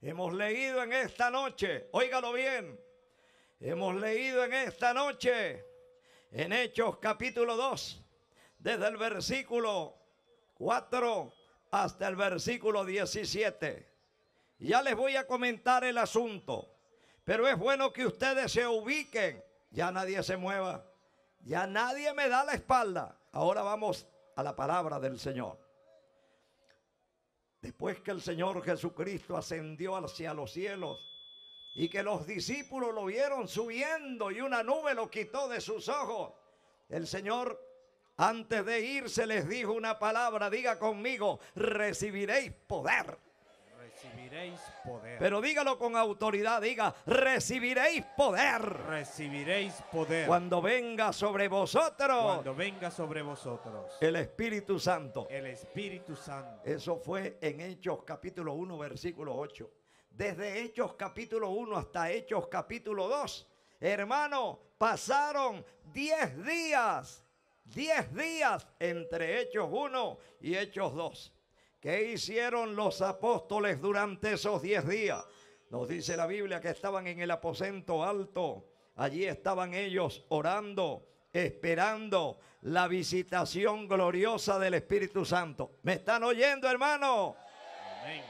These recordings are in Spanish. Hemos leído en esta noche, óigalo bien, hemos leído en esta noche, en Hechos capítulo 2, desde el versículo 4 hasta el versículo 17. Ya les voy a comentar el asunto, pero es bueno que ustedes se ubiquen. Ya nadie se mueva, ya nadie me da la espalda. Ahora vamos a la palabra del Señor. Después que el Señor Jesucristo ascendió hacia los cielos y que los discípulos lo vieron subiendo y una nube lo quitó de sus ojos, el Señor, antes de irse, les dijo una palabra. Diga conmigo: recibiréis poder. Recibiréis poder. Pero dígalo con autoridad, diga: recibiréis poder. Recibiréis poder. Cuando venga sobre vosotros. Cuando venga sobre vosotros. El Espíritu Santo. El Espíritu Santo. Eso fue en Hechos capítulo 1, versículo 8. Desde Hechos capítulo 1 hasta Hechos capítulo 2. Hermano, pasaron 10 días. 10 días entre Hechos 1 y Hechos 2. ¿Qué hicieron los apóstoles durante esos 10 días? Nos dice la Biblia que estaban en el aposento alto. Allí estaban ellos orando, esperando la visitación gloriosa del Espíritu Santo. ¿Me están oyendo, hermano? Amén.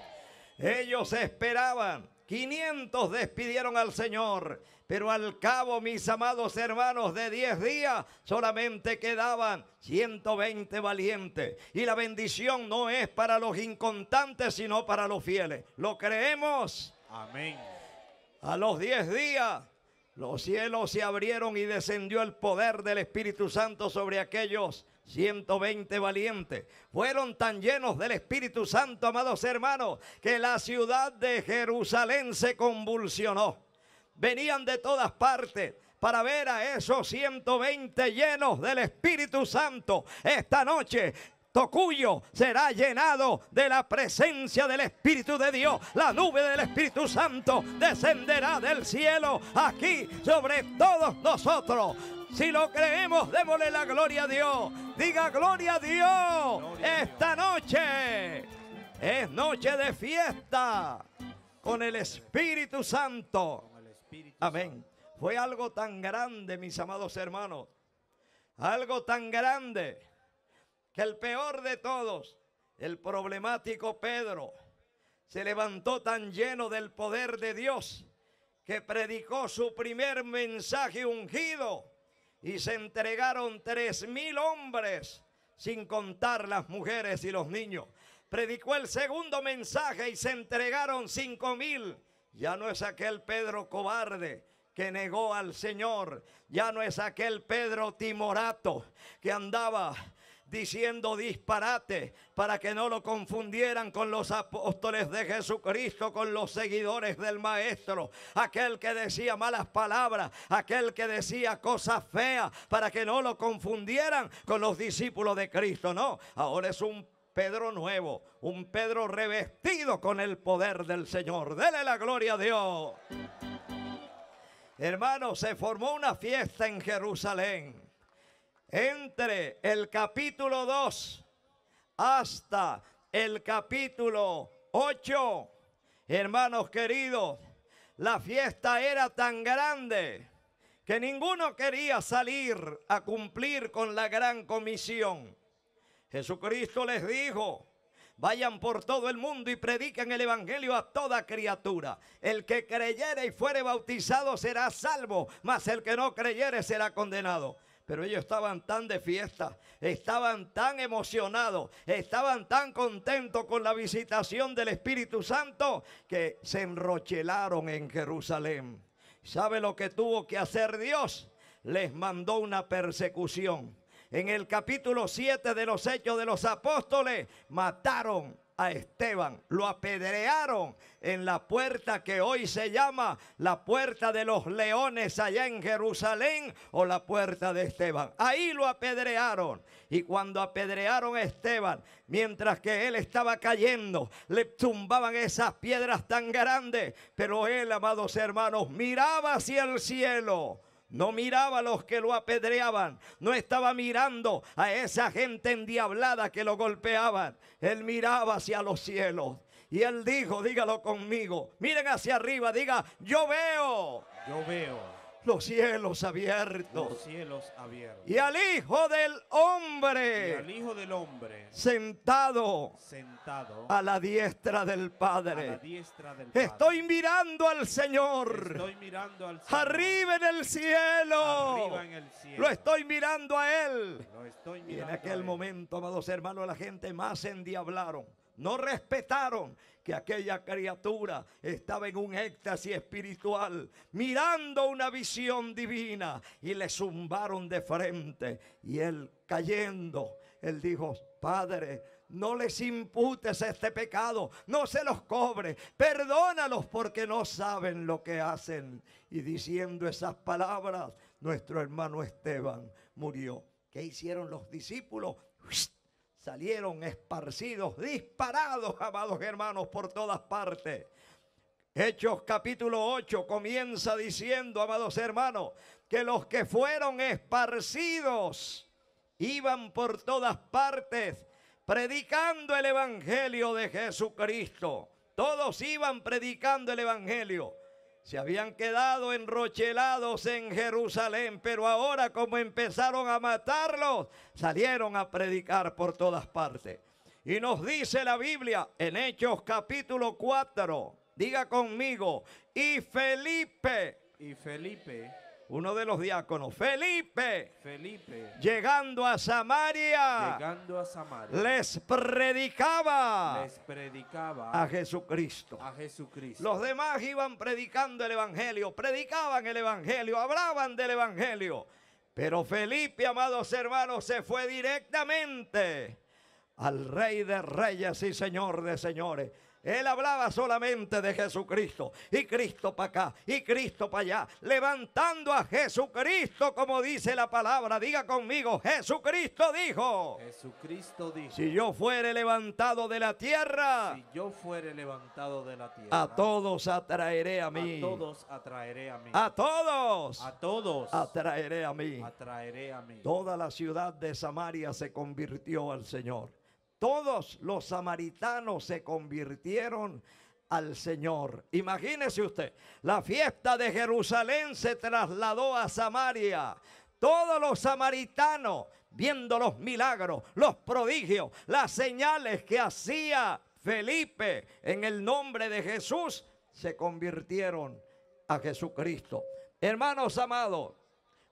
Ellos esperaban. 500 despidieron al Señor, pero al cabo, mis amados hermanos, de 10 días solamente quedaban 120 valientes. Y la bendición no es para los incontantes, sino para los fieles. ¿Lo creemos? Amén. A los 10 días, los cielos se abrieron y descendió el poder del Espíritu Santo sobre aquellos 120 valientes. Fueron tan llenos del Espíritu Santo, amados hermanos, que la ciudad de Jerusalén se convulsionó. Venían de todas partes para ver a esos 120 llenos del Espíritu Santo. Esta noche Tocuyo será llenado de la presencia del Espíritu de Dios. La nube del Espíritu Santo descenderá del cielo aquí sobre todos nosotros. Si lo creemos, démosle la gloria a Dios. Diga: gloria a Dios. Gloria esta a Dios. Noche es noche de fiesta con el Espíritu Santo. Amén. Fue algo tan grande, mis amados hermanos, algo tan grande, que el peor de todos, el problemático Pedro, se levantó tan lleno del poder de Dios que predicó su primer mensaje ungido. Y se entregaron 3,000 hombres, sin contar las mujeres y los niños. Predicó el segundo mensaje y se entregaron 5,000. Ya no es aquel Pedro cobarde que negó al Señor. Ya no es aquel Pedro timorato que andaba diciendo disparate para que no lo confundieran con los apóstoles de Jesucristo, con los seguidores del Maestro. Aquel que decía malas palabras, aquel que decía cosas feas para que no lo confundieran con los discípulos de Cristo. No, ahora es un Pedro nuevo, un Pedro revestido con el poder del Señor. Dele la gloria a Dios. Hermanos, se formó una fiesta en Jerusalén. Entre el capítulo 2 hasta el capítulo 8, hermanos queridos, la fiesta era tan grande que ninguno quería salir a cumplir con la gran comisión. Jesucristo les dijo: vayan por todo el mundo y prediquen el evangelio a toda criatura. El que creyere y fuere bautizado será salvo, mas el que no creyere será condenado. Pero ellos estaban tan de fiesta, estaban tan emocionados, estaban tan contentos con la visitación del Espíritu Santo, que se enrochelaron en Jerusalén. ¿Sabe lo que tuvo que hacer Dios? Les mandó una persecución. En el capítulo 7 de los Hechos de los Apóstoles, mataron a Esteban, lo apedrearon en la puerta que hoy se llama la puerta de los leones allá en Jerusalén, o la puerta de Esteban. Ahí lo apedrearon, y cuando apedrearon a Esteban, mientras que él estaba cayendo, le tumbaban esas piedras tan grandes, pero él, amados hermanos, miraba hacia el cielo. No miraba a los que lo apedreaban. No estaba mirando a esa gente endiablada que lo golpeaban. Él miraba hacia los cielos. Y él dijo, dígalo conmigo, miren hacia arriba, diga, yo veo los cielos abiertos, los cielos abiertos, y al Hijo del Hombre, y al Hijo del Hombre sentado, sentado a la diestra del Padre, a la diestra del Padre. Estoy mirando al Señor, estoy mirando al Señor, arriba en el cielo, arriba en el cielo, lo estoy mirando a Él. Lo estoy mirando. Y en aquel momento, amados hermanos, la gente más se endiablaron. No respetaron que aquella criatura estaba en un éxtasis espiritual, mirando una visión divina, y le zumbaron de frente. Y él, cayendo, él dijo, Padre, no les imputes este pecado, no se los cobre, perdónalos porque no saben lo que hacen. Y diciendo esas palabras, nuestro hermano Esteban murió. ¿Qué hicieron los discípulos? Salieron esparcidos, disparados, amados hermanos, por todas partes. Hechos capítulo 8 comienza diciendo, amados hermanos, que los que fueron esparcidos iban por todas partes predicando el evangelio de Jesucristo. Todos iban predicando el evangelio. Se habían quedado enrochelados en Jerusalén, pero ahora, como empezaron a matarlos, salieron a predicar por todas partes. Y nos dice la Biblia en Hechos capítulo 4, diga conmigo, y Felipe, uno de los diáconos, Felipe, llegando a Samaria, les predicaba a Jesucristo. Los demás iban predicando el evangelio, predicaban el evangelio, hablaban del evangelio. Pero Felipe, amados hermanos, se fue directamente al Rey de Reyes y Señor de Señores. Él hablaba solamente de Jesucristo, y Cristo para acá, y Cristo para allá, levantando a Jesucristo, como dice la palabra. Diga conmigo, Jesucristo dijo, Jesucristo dijo, si yo fuere levantado de la tierra, si yo fuere levantado de la tierra, a todos atraeré a mí, a todos atraeré a mí, a todos atraeré a mí, atraeré a mí. Toda la ciudad de Samaria se convirtió al Señor. Todos los samaritanos se convirtieron al Señor. Imagínese usted, la fiesta de Jerusalén se trasladó a Samaria. Todos los samaritanos, viendo los milagros, los prodigios, las señales que hacía Felipe en el nombre de Jesús, se convirtieron a Jesucristo. Hermanos amados,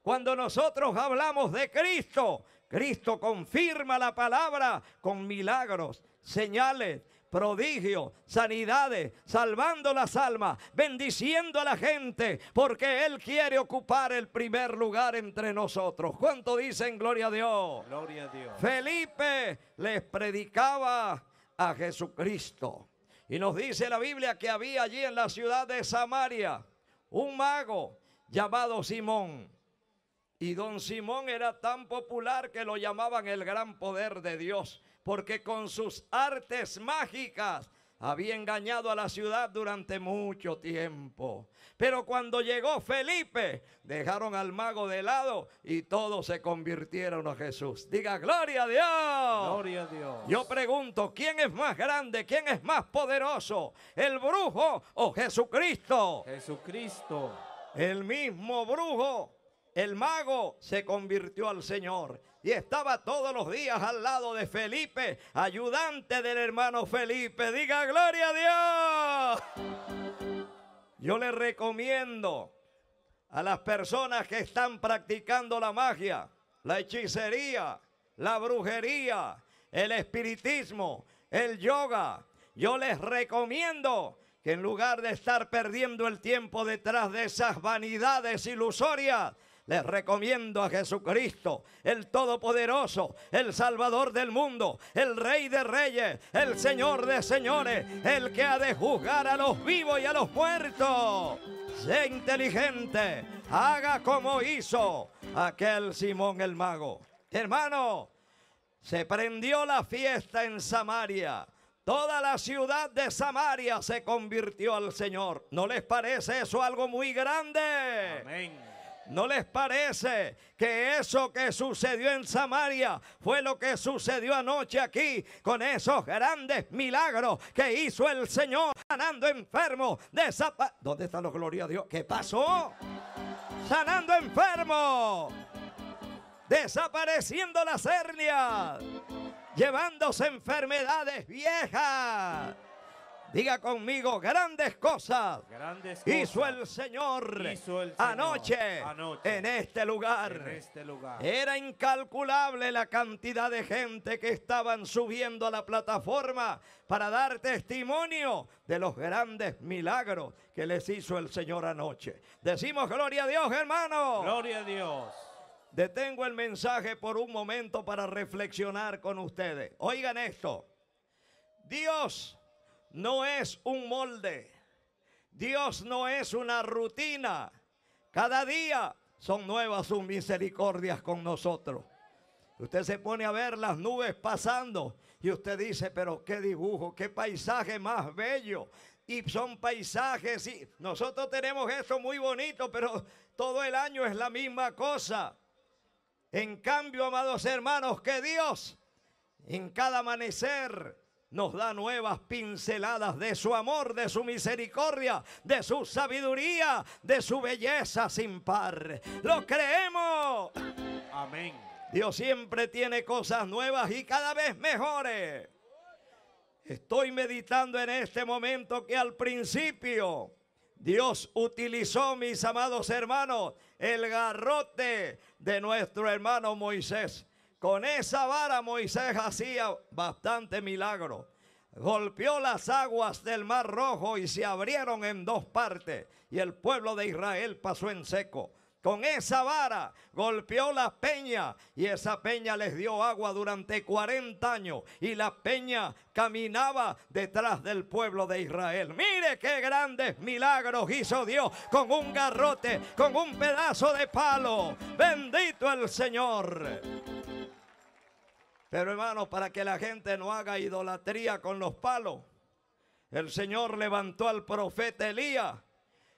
cuando nosotros hablamos de Cristo, Cristo confirma la palabra con milagros, señales, prodigios, sanidades, salvando las almas, bendiciendo a la gente, porque Él quiere ocupar el primer lugar entre nosotros. ¿Cuánto dicen gloria a Dios? Gloria a Dios. Felipe les predicaba a Jesucristo. Y nos dice la Biblia que había allí en la ciudad de Samaria un mago llamado Simón. Y don Simón era tan popular que lo llamaban el gran poder de Dios, porque con sus artes mágicas había engañado a la ciudad durante mucho tiempo. Pero cuando llegó Felipe, dejaron al mago de lado y todos se convirtieron a Jesús. Diga, gloria a Dios. Gloria a Dios. Yo pregunto, ¿quién es más grande? ¿Quién es más poderoso? ¿El brujo o Jesucristo? Jesucristo. El mismo brujo. El mago se convirtió al Señor y estaba todos los días al lado de Felipe, ayudante del hermano Felipe. Diga, gloria a Dios. Yo le recomiendo a las personas que están practicando la magia, la hechicería, la brujería, el espiritismo, el yoga. Yo les recomiendo que en lugar de estar perdiendo el tiempo detrás de esas vanidades ilusorias, les recomiendo a Jesucristo, el Todopoderoso, el Salvador del mundo, el Rey de Reyes, el Señor de Señores, el que ha de juzgar a los vivos y a los muertos. Sé inteligente, haga como hizo aquel Simón el mago. Hermano, se prendió la fiesta en Samaria. Toda la ciudad de Samaria se convirtió al Señor. ¿No les parece eso algo muy grande? Amén. ¿No les parece que eso que sucedió en Samaria fue lo que sucedió anoche aquí con esos grandes milagros que hizo el Señor sanando enfermos? ¿Dónde está la gloria a Dios? ¿Qué pasó? Sanando enfermos, desapareciendo las hernias, llevándose enfermedades viejas. Diga conmigo, grandes cosas hizo el Señor anoche en este lugar. Era incalculable la cantidad de gente que estaban subiendo a la plataforma para dar testimonio de los grandes milagros que les hizo el Señor anoche. Decimos gloria a Dios, hermano. Gloria a Dios. Detengo el mensaje por un momento para reflexionar con ustedes. Oigan esto. Dios no es un molde. Dios no es una rutina. Cada día son nuevas sus misericordias con nosotros. Usted se pone a ver las nubes pasando y usted dice, pero qué dibujo, qué paisaje más bello. Y son paisajes y nosotros tenemos eso muy bonito, pero todo el año es la misma cosa. En cambio, amados hermanos, que Dios en cada amanecer nos da nuevas pinceladas de su amor, de su misericordia, de su sabiduría, de su belleza sin par. ¡Lo creemos! Amén. Dios siempre tiene cosas nuevas y cada vez mejores. Estoy meditando en este momento que al principio Dios utilizó, mis amados hermanos, el garrote de nuestro hermano Moisés. Con esa vara Moisés hacía bastante milagro. Golpeó las aguas del Mar Rojo y se abrieron en dos partes. Y el pueblo de Israel pasó en seco. Con esa vara golpeó las peñas y esa peña les dio agua durante 40 años. Y la peña caminaba detrás del pueblo de Israel. Mire qué grandes milagros hizo Dios con un garrote, con un pedazo de palo. Bendito el Señor. Pero hermanos, para que la gente no haga idolatría con los palos, el Señor levantó al profeta Elías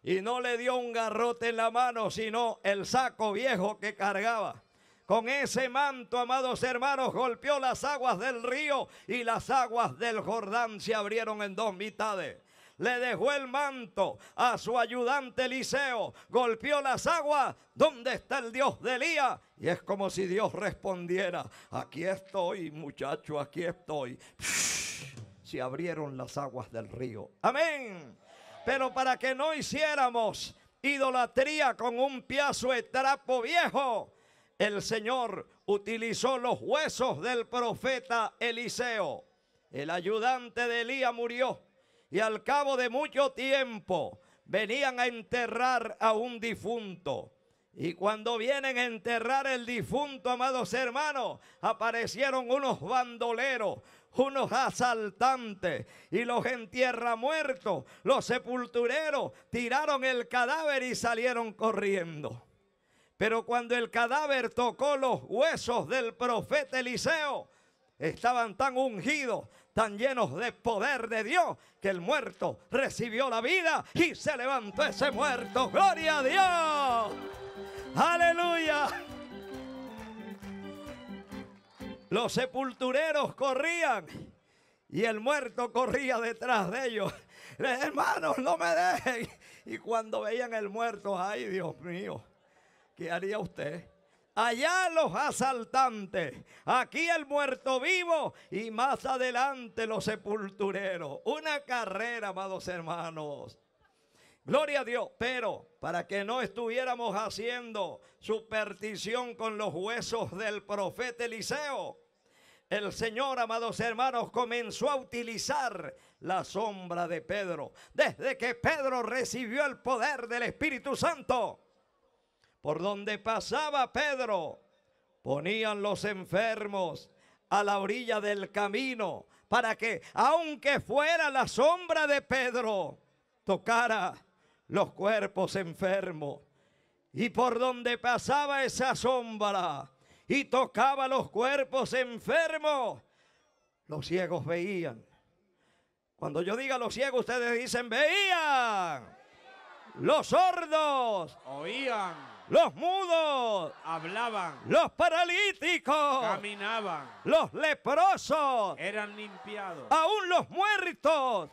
y no le dio un garrote en la mano, sino el saco viejo que cargaba. Con ese manto, amados hermanos, golpeó las aguas del río y las aguas del Jordán se abrieron en dos mitades. Le dejó el manto a su ayudante Eliseo, golpeó las aguas. ¿Dónde está el Dios de Elías? Y es como si Dios respondiera, aquí estoy, muchacho, aquí estoy. Se abrieron las aguas del río. Amén. Pero para que no hiciéramos idolatría con un piazo de trapo viejo, el Señor utilizó los huesos del profeta Eliseo. El ayudante de Elías murió. Y al cabo de mucho tiempo venían a enterrar a un difunto. Y cuando vienen a enterrar el difunto, amados hermanos, aparecieron unos bandoleros, unos asaltantes, y los entierramuertos, los sepultureros, tiraron el cadáver y salieron corriendo. Pero cuando el cadáver tocó los huesos del profeta Eliseo, estaban tan ungidos, tan llenos de poder de Dios, que el muerto recibió la vida y se levantó ese muerto. ¡Gloria a Dios! ¡Aleluya! Los sepultureros corrían y el muerto corría detrás de ellos. Hermanos, no me dejen. Y cuando veían el muerto, ay Dios mío, ¿qué haría usted? Allá los asaltantes, aquí el muerto vivo y más adelante los sepultureros. Una carrera, amados hermanos. Gloria a Dios. Pero para que no estuviéramos haciendo superstición con los huesos del profeta Eliseo, el Señor, amados hermanos, comenzó a utilizar la sombra de Pedro. Desde que Pedro recibió el poder del Espíritu Santo, por donde pasaba Pedro, ponían los enfermos a la orilla del camino para que, aunque fuera la sombra de Pedro, tocara los cuerpos enfermos. Y por donde pasaba esa sombra y tocaba los cuerpos enfermos, los ciegos veían. Cuando yo diga los ciegos, ustedes dicen veían. Los sordos oían. Los mudos hablaban. Los paralíticos caminaban. Los leprosos eran limpiados. Aún los muertos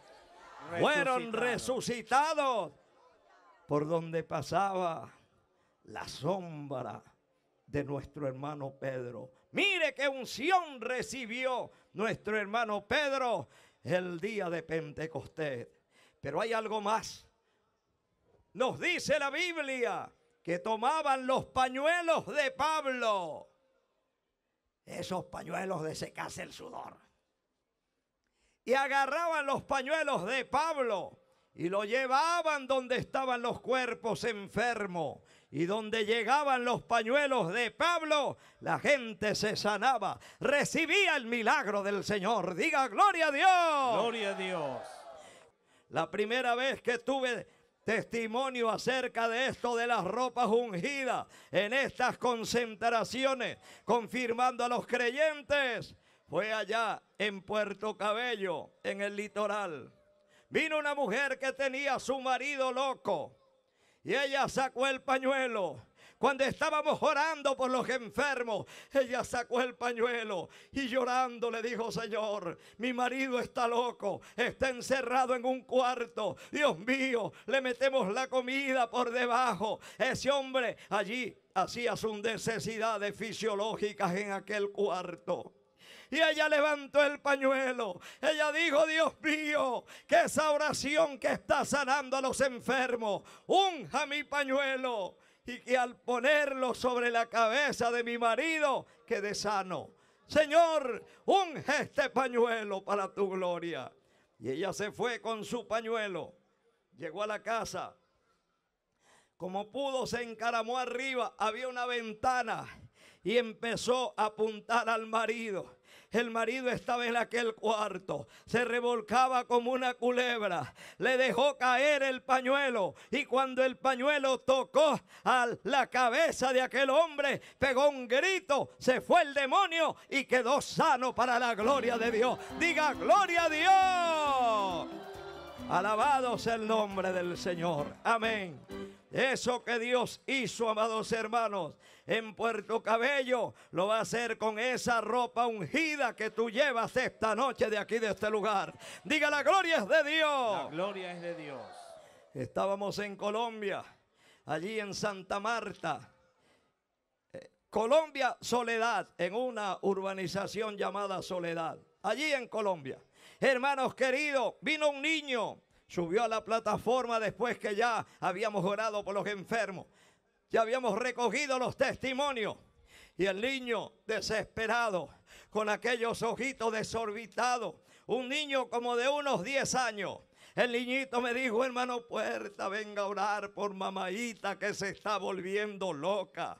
fueron resucitados. Por donde pasaba la sombra de nuestro hermano Pedro. Mire qué unción recibió nuestro hermano Pedro el día de Pentecostés. Pero hay algo más. Nos dice la Biblia que tomaban los pañuelos de Pablo. Esos pañuelos de secarse el sudor. Y agarraban los pañuelos de Pablo y lo llevaban donde estaban los cuerpos enfermos. Y donde llegaban los pañuelos de Pablo, la gente se sanaba. Recibía el milagro del Señor. Diga, gloria a Dios. Gloria a Dios. La primera vez que tuve testimonio acerca de esto de las ropas ungidas en estas concentraciones, confirmando a los creyentes, fue allá en Puerto Cabello, en el litoral. Vino una mujer que tenía a su marido loco. Y ella sacó el pañuelo. Cuando estábamos orando por los enfermos, ella sacó el pañuelo y llorando le dijo, Señor, mi marido está loco, está encerrado en un cuarto. Dios mío, le metemos la comida por debajo. Ese hombre allí hacía sus necesidades fisiológicas en aquel cuarto. Y ella levantó el pañuelo. Ella dijo, Dios mío, que esa oración que está sanando a los enfermos, unja mi pañuelo. Y que al ponerlo sobre la cabeza de mi marido, quede sano. Señor, unge este pañuelo para tu gloria. Y ella se fue con su pañuelo. Llegó a la casa. Como pudo, se encaramó arriba. Había una ventana. Y empezó a apuntar al marido. El marido estaba en aquel cuarto. Se revolcaba como una culebra. Le dejó caer el pañuelo. Y cuando el pañuelo tocó a la cabeza de aquel hombre, pegó un grito. Se fue el demonio y quedó sano para la gloria de Dios. Diga, gloria a Dios. Alabado sea el nombre del Señor. Amén. Eso que Dios hizo, amados hermanos, en Puerto Cabello, lo va a hacer con esa ropa ungida que tú llevas esta noche de aquí, de este lugar. Diga, la gloria es de Dios. La gloria es de Dios. Estábamos en Colombia, allí en Santa Marta, Colombia Soledad, en una urbanización llamada Soledad, allí en Colombia. Hermanos queridos, vino un niño. Subió a la plataforma después que ya habíamos orado por los enfermos. Ya habíamos recogido los testimonios. Y el niño desesperado, con aquellos ojitos desorbitados. Un niño como de unos 10 años. El niñito me dijo, hermano Puerta, venga a orar por mamaita que se está volviendo loca.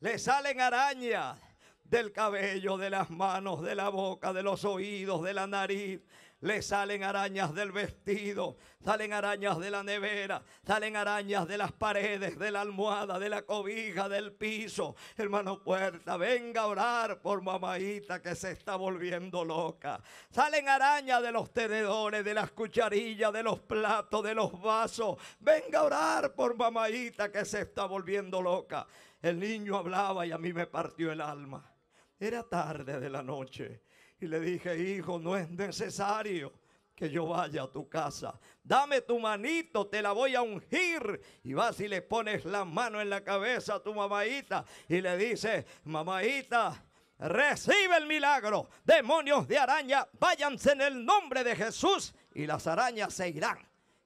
Le salen arañas del cabello, de las manos, de la boca, de los oídos, de la nariz. Le salen arañas del vestido, salen arañas de la nevera, salen arañas de las paredes, de la almohada, de la cobija, del piso. Hermano Puerta, venga a orar por mamaita que se está volviendo loca. Salen arañas de los tenedores, de las cucharillas, de los platos, de los vasos. Venga a orar por mamaita que se está volviendo loca. El niño hablaba y a mí me partió el alma. Era tarde de la noche. Y le dije, hijo, no es necesario que yo vaya a tu casa. Dame tu manito, te la voy a ungir. Y vas y le pones la mano en la cabeza a tu mamaita. Y le dices, mamaita, recibe el milagro. Demonios de araña, váyanse en el nombre de Jesús. Y las arañas se irán.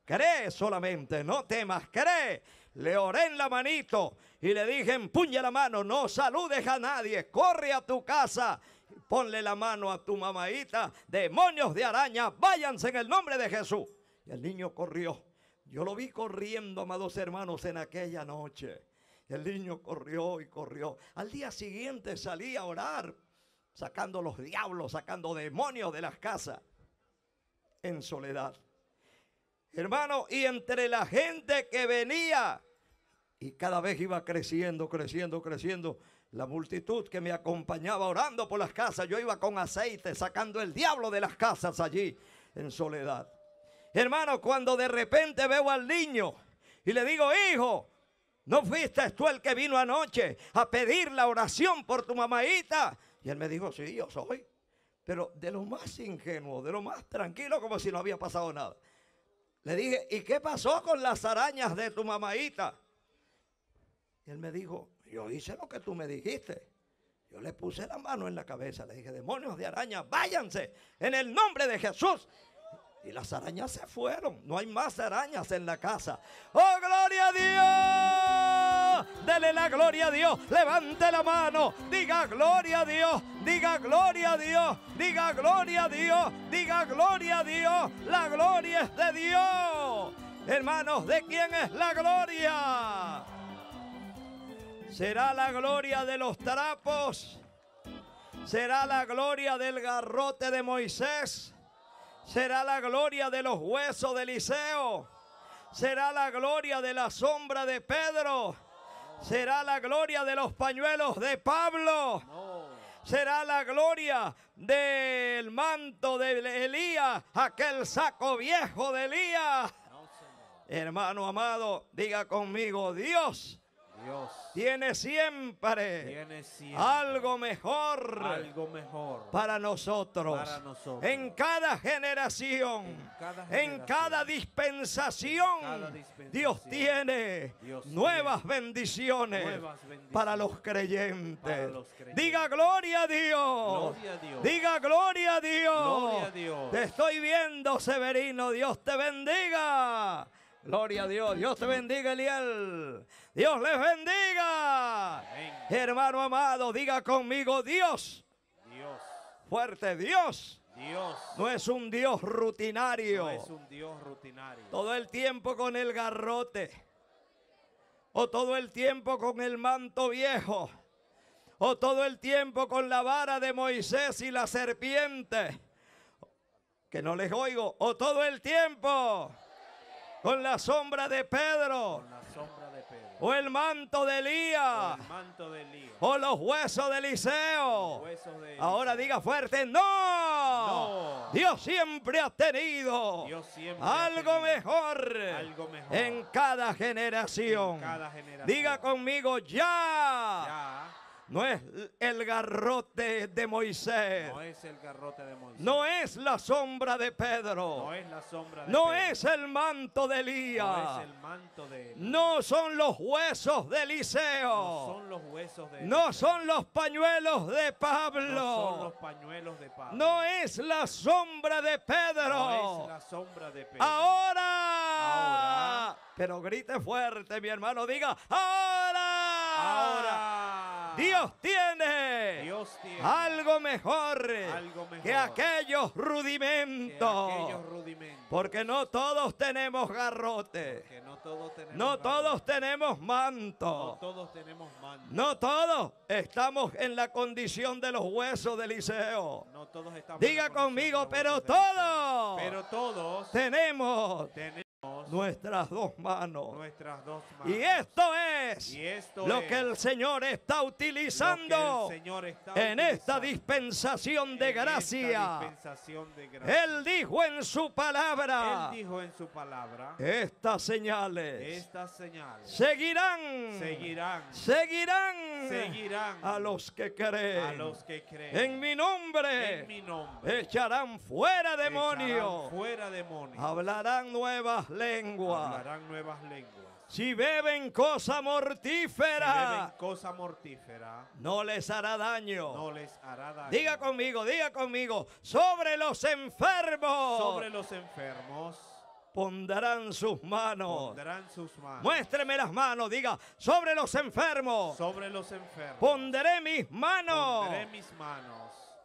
Cree solamente, no temas, cree. Le oré en la manito y le dije, empuña la mano, no saludes a nadie. Corre a tu casa. Ponle la mano a tu mamaita. Demonios de araña, váyanse en el nombre de Jesús. Y el niño corrió. Yo lo vi corriendo, amados hermanos, en aquella noche. El niño corrió y corrió. Al día siguiente salí a orar, sacando los diablos, sacando demonios de las casas. En Soledad. Hermano, y entre la gente que venía, y cada vez iba creciendo, creciendo, creciendo. La multitud que me acompañaba orando por las casas. Yo iba con aceite sacando el diablo de las casas allí en Soledad. Hermano, cuando de repente veo al niño y le digo, hijo, ¿no fuiste tú el que vino anoche a pedir la oración por tu mamáita? Y él me dijo, sí, yo soy. Pero de lo más ingenuo, de lo más tranquilo, como si no había pasado nada. Le dije, ¿y qué pasó con las arañas de tu mamáita? Y él me dijo, yo hice lo que tú me dijiste. Yo le puse la mano en la cabeza, le dije, demonios de araña, váyanse en el nombre de Jesús. Y las arañas se fueron, no hay más arañas en la casa. ¡Oh, gloria a Dios! Dele la gloria a Dios, levante la mano, diga gloria a Dios, diga gloria a Dios, diga gloria a Dios, diga gloria a Dios. La gloria es de Dios. Hermanos, ¿de quién es la gloria? Será la gloria de los trapos, será la gloria del garrote de Moisés, será la gloria de los huesos de Eliseo, será la gloria de la sombra de Pedro, será la gloria de los pañuelos de Pablo, será la gloria del manto de Elías, aquel saco viejo de Elías. Hermano amado, diga conmigo, Dios tiene siempre algo mejor para nosotros. En cada generación, en cada dispensación, Dios tiene nuevas bendiciones para los creyentes. Diga gloria a Dios. Diga gloria a Dios. Te estoy viendo, Severino. Dios te bendiga. Gloria a Dios. Dios te bendiga, Eliel. Dios les bendiga. Amén. Hermano amado, diga conmigo, Dios. Fuerte, Dios. No es un Dios rutinario. Todo el tiempo con el garrote. O todo el tiempo con el manto viejo. O todo el tiempo con la vara de Moisés y la serpiente. Que no les oigo. O todo el tiempo con la sombra de Pedro, o el manto de Elías, o los huesos de Eliseo. Ahora diga fuerte, no. Dios siempre ha tenido algo mejor en cada generación. Diga conmigo, ya. No es el garrote de Moisés. No es la sombra de Pedro. No es el manto de Elías. No son los huesos de Eliseo. No son los pañuelos de Pablo. No es la sombra de Pedro. Ahora. Pero grite fuerte, mi hermano. Diga, ahora. Dios tiene algo mejor que aquellos rudimentos. Porque no todos tenemos garrote. No todos tenemos manto. No todos estamos en la condición de los huesos de Eliseo. Diga conmigo, pero todos tenemos nuestras dos manos. Y esto es lo que el Señor está utilizando en esta dispensación de gracia. Él dijo en su palabra, estas señales seguirán a los que creen. En mi nombre echarán fuera demonios, hablarán nuevas lenguas. Si beben cosa mortífera, no les hará daño. Diga conmigo, sobre los enfermos pondrán sus manos. Muéstreme las manos, diga, sobre los enfermos pondré mis manos.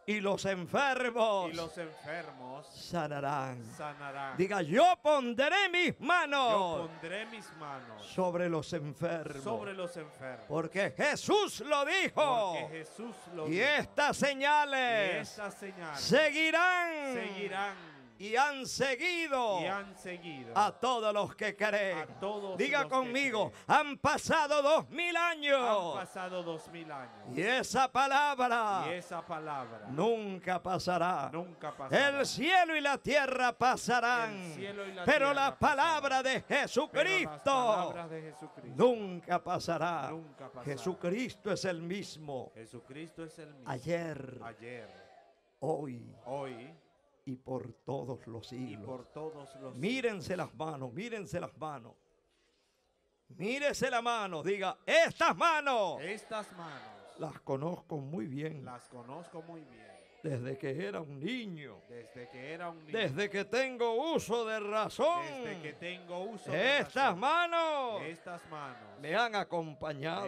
Y los enfermos sanarán. Diga, yo pondré mis manos sobre los enfermos. Porque Jesús lo dijo. Y estas señales seguirán. Y han seguido a todos los que creen. Diga conmigo, han pasado 2000 años. Han pasado 2000 años. Y esa palabra nunca pasará. Nunca pasará. El cielo y la tierra pasarán. Pero la palabra de Jesucristo nunca pasará. Nunca pasará. Jesucristo es el mismo. Jesucristo es el mismo. Ayer. Hoy. Y por todos los siglos. Mírense las manos, mírense las manos. Mírese la mano, diga, estas manos. Las conozco muy bien. Desde que era un niño. Desde que tengo uso de razón. Estas manos. Me han acompañado.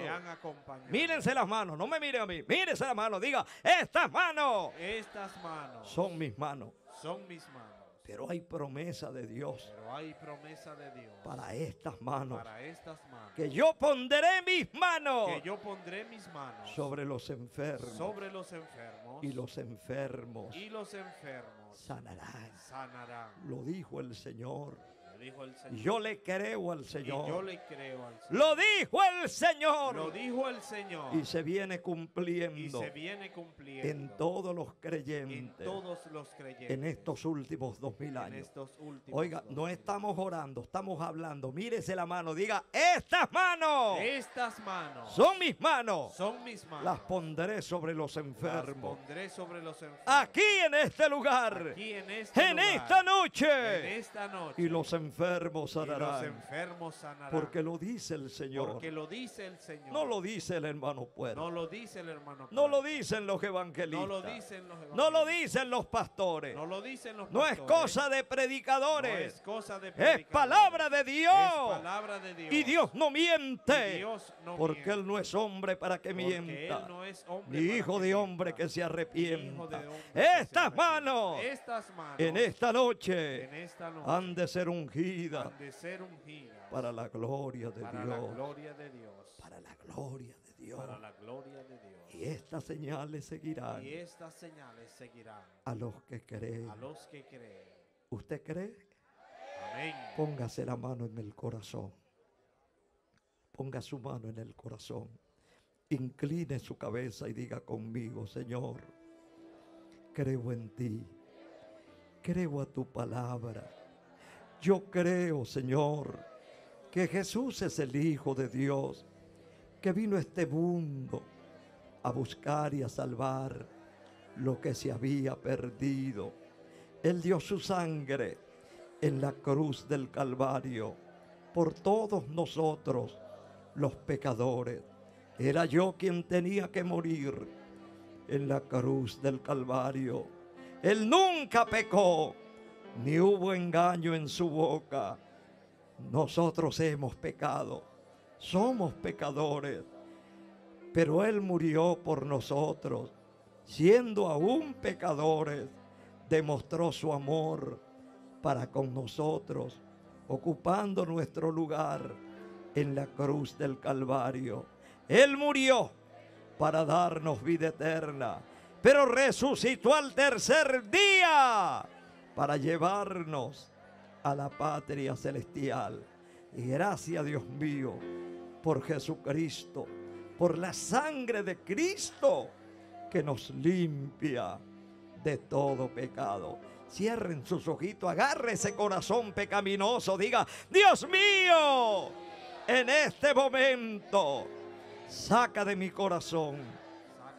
Mírense las manos, no me miren a mí. Mírense las manos, diga, estas manos. Son mis manos. Pero hay promesa de Dios para estas manos. Que yo pondré mis manos sobre los enfermos y los enfermos sanarán. Lo dijo el Señor. Yo le creo al Señor. Lo dijo el Señor. Y se viene cumpliendo. En todos los creyentes. En estos últimos 2000 años. Oiga, no estamos orando, estamos hablando. Mírese la mano, diga, estas manos. Son mis manos. Las pondré sobre los enfermos. Aquí en este lugar. En esta noche. Y los enfermos sanarán. Porque lo dice el Señor. No lo dice el hermano Puertas. No lo dicen los evangelistas. No lo dicen los pastores. No es cosa de predicadores. Es palabra de Dios. Y Dios no miente. Porque Él no es hombre para que mienta. Ni hijo de hombre que se arrepienta. Estas manos. En esta noche. Han de ser ungidas para la gloria de Dios. Y estas señales seguirán a los que creen. ¿Usted cree? Amén. Póngase la mano en el corazón. Ponga su mano en el corazón. Incline su cabeza y diga conmigo, Señor, creo en ti. Creo a tu palabra. Yo creo, Señor, que Jesús es el Hijo de Dios, que vino a este mundo a buscar y a salvar lo que se había perdido. Él dio su sangre en la cruz del Calvario por todos nosotros, los pecadores. Era yo quien tenía que morir en la cruz del Calvario. Él nunca pecó. Ni hubo engaño en su boca. Nosotros hemos pecado. Somos pecadores. Pero Él murió por nosotros. Siendo aún pecadores, demostró su amor para con nosotros, ocupando nuestro lugar en la cruz del Calvario. Él murió para darnos vida eterna, pero resucitó al tercer día para llevarnos a la patria celestial. Y gracias, Dios mío, por Jesucristo, por la sangre de Cristo que nos limpia de todo pecado. Cierren sus ojitos, agarre ese corazón pecaminoso, diga, Dios mío, en este momento, saca de mi corazón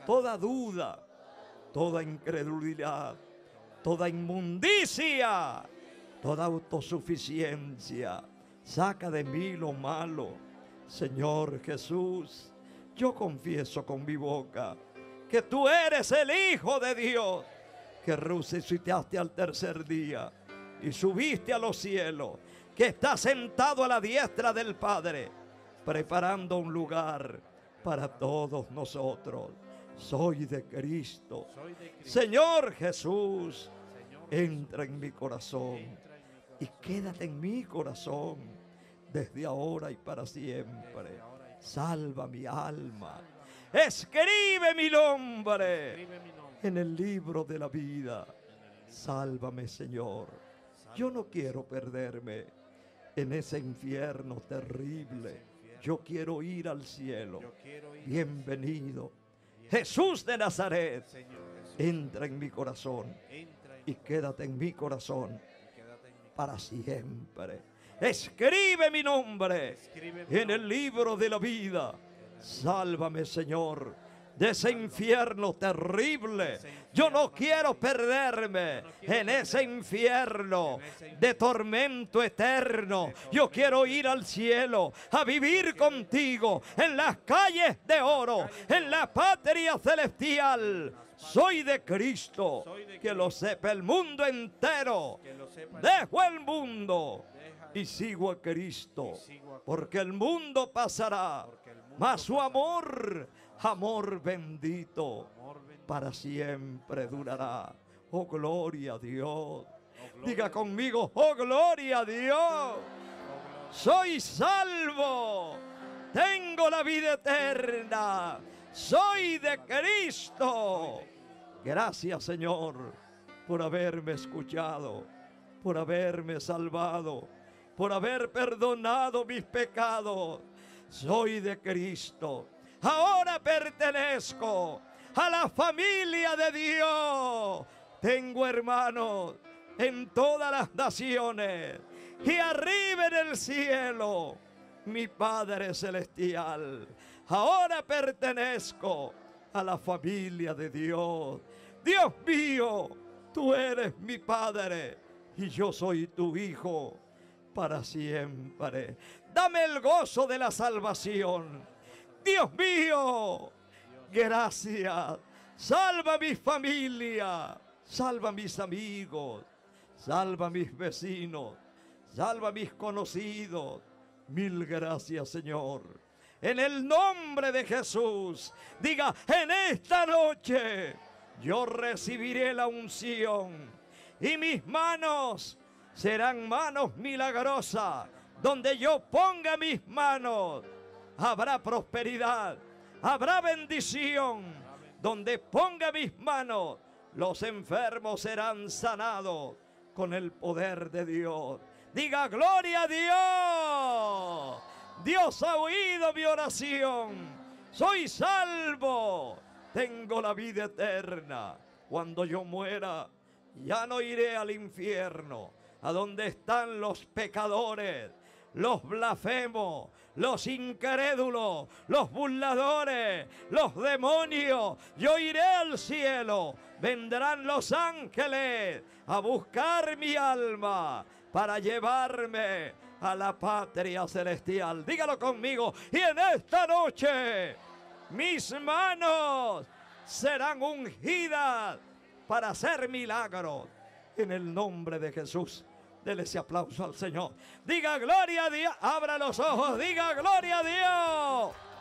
toda duda, toda incredulidad, toda inmundicia, toda autosuficiencia. Saca de mí lo malo. Señor Jesús, yo confieso con mi boca que tú eres el Hijo de Dios, que resucitaste al tercer día y subiste a los cielos, que estás sentado a la diestra del Padre, preparando un lugar para todos nosotros. Soy de Cristo. Señor Jesús, entra en mi corazón y quédate en mi corazón desde ahora y para siempre. Salva mi alma. Escribe mi nombre en el libro de la vida. Sálvame, Señor. Yo no quiero perderme en ese infierno terrible. Yo quiero ir al cielo. Bienvenido, Jesús de Nazaret. Entra en mi corazón y quédate en mi corazón para siempre. Escribe mi nombre en el libro de la vida. Sálvame, Señor, de ese infierno terrible. Yo no quiero perderme en ese infierno de tormento eterno. Yo quiero ir al cielo a vivir contigo en las calles de oro, en la patria celestial. Soy de Cristo, que lo sepa el mundo entero. Dejo el mundo y sigo a Cristo, porque el mundo pasará, mas su amor, amor bendito, para siempre durará. Oh, gloria a Dios. Diga conmigo, oh, gloria a Dios. Soy salvo, tengo la vida eterna, soy de Cristo. Gracias, Señor, por haberme escuchado, por haberme salvado, por haber perdonado mis pecados. Soy de Cristo. Ahora pertenezco a la familia de Dios. Tengo hermanos en todas las naciones. Y arriba en el cielo, mi Padre Celestial. Ahora pertenezco a la familia de Dios. Dios mío, tú eres mi Padre y yo soy tu hijo para siempre. Dame el gozo de la salvación. Dios mío, gracias. Salva a mi familia, salva a mis amigos, salva a mis vecinos, salva a mis conocidos. Mil gracias, Señor. En el nombre de Jesús, diga, en esta noche yo recibiré la unción y mis manos serán manos milagrosas. Donde yo ponga mis manos, habrá prosperidad, habrá bendición. Donde ponga mis manos, los enfermos serán sanados con el poder de Dios. Diga, gloria a Dios. Dios ha oído mi oración. Soy salvo, tengo la vida eterna. Cuando yo muera, ya no iré al infierno, a donde están los pecadores, los blasfemos, los incrédulos, los burladores, los demonios. Yo iré al cielo. Vendrán los ángeles a buscar mi alma para llevarme a la patria celestial. Dígalo conmigo. Y en esta noche mis manos serán ungidas para hacer milagros. En el nombre de Jesús. Dele ese aplauso al Señor. Diga, gloria a Dios. Abra los ojos. Diga, gloria a Dios.